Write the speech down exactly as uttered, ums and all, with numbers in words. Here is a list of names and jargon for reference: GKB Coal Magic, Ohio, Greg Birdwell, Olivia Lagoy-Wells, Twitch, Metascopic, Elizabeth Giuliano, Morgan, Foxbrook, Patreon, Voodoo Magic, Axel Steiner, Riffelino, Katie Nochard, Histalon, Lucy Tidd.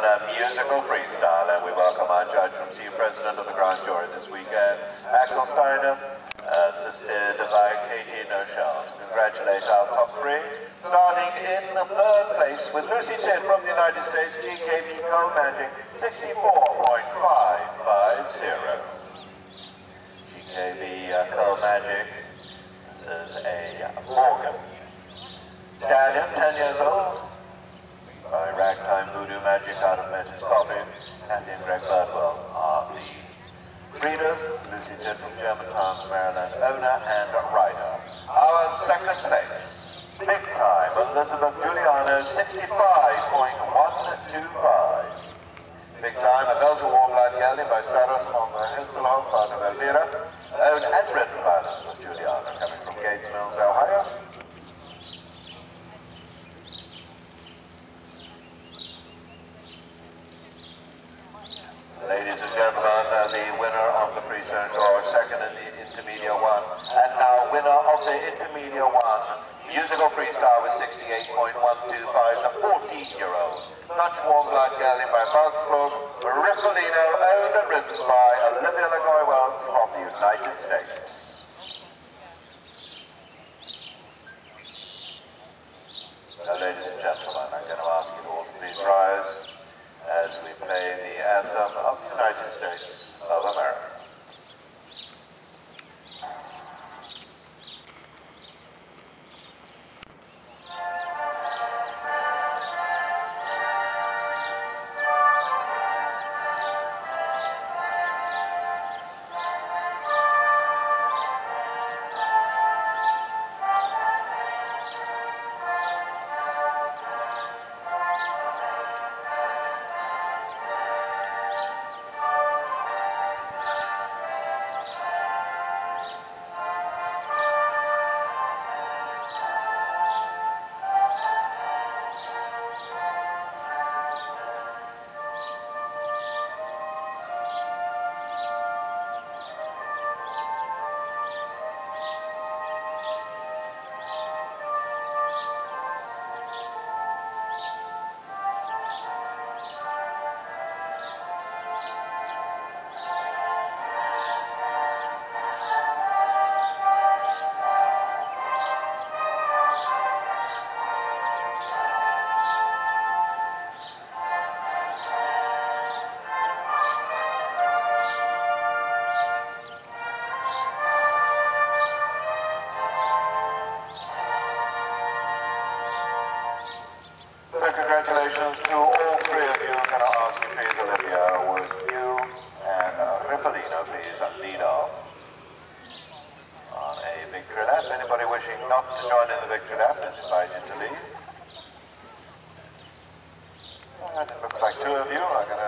A musical freestyle, and we welcome our judge from Chief President of the Grand Jury this weekend, Axel Steiner, assisted by Katie Nochard. Congratulate our top three, starting in the third place with Lucy Tidd from the United States, G K B Coal Magic, sixty-four point five five zero. G K B uh, Coal Magic, this is a Morgan. Stallion, ten years old. By ragtime Voodoo Magic out of Metascopic, and in Greg Birdwell are the breeders, Lucy Tidd from Germantown, Maryland, owner and rider. Our second place, big time, Elizabeth Giuliano, sixty-five point one two five. Big time, a Belgian warm life gelding by Saros on the Histalon, part of Elvira, owned and ridden by Elizabeth Giuliano, coming from Gates Mills, Ohio. Ladies and gentlemen, uh, the winner of the pre-cert draw, second in the intermediate one, and now winner of the intermediate one, musical freestyle with sixty-eight point one two five, the fourteen-year-old, Dutch warm blood gelding by Foxbrook, Riffelino, owned and ridden by Olivia Lagoy-Wells of the United States. Now, ladies and gentlemen, I'm going to ask you to all to please rise as we play the anthem of the United States of America. Congratulations to all three of you. Can I ask you, please, Olivia, would you and uh, Riffelino, please, lead off on a victory lap? Anybody wishing not to join in the victory lap is invited to leave. And it looks like two of you are going to